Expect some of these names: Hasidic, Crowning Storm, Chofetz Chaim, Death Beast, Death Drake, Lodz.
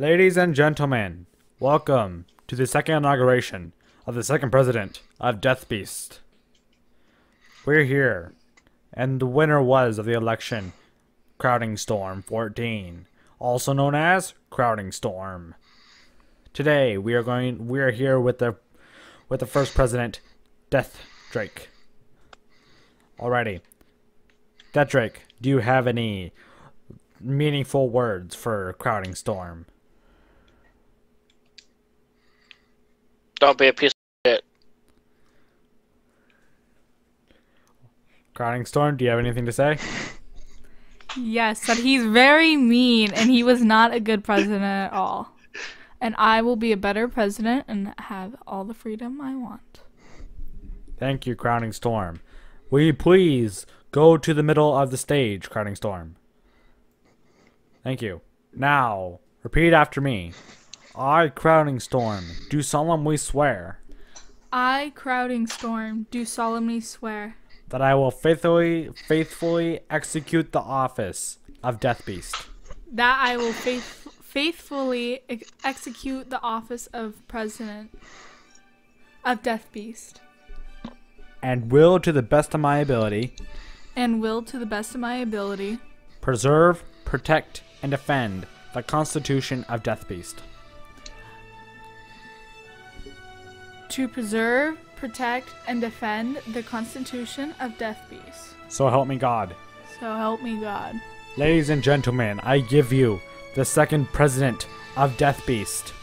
Ladies and gentlemen, welcome to the second inauguration of the second president of Death Beast. We're here, and the winner was of the election, Crowning Storm 14, also known as Crowning Storm. Today we are here with the first president, Death Drake. Alrighty, Death Drake, do you have any meaningful words for Crowning Storm? Don't be a piece of shit. Crowning Storm, do you have anything to say? Yes, that he's very mean and he was not a good president at all. And I will be a better president and have all the freedom I want. Thank you, Crowning Storm. Will you please go to the middle of the stage, Crowning Storm? Thank you. Now, repeat after me. I, Crowning Storm, do solemnly swear. I, Crowning Storm, do solemnly swear. That I will faithfully execute the office of Death Beast. That I will faithfully execute the office of President of Death Beast. And will, to the best of my ability. And will, to the best of my ability. Preserve, protect, and defend the Constitution of Death Beast. To preserve, protect, and defend the Constitution of Death Beast. So help me God. So help me God. Ladies and gentlemen, I give you the second president of Death Beast.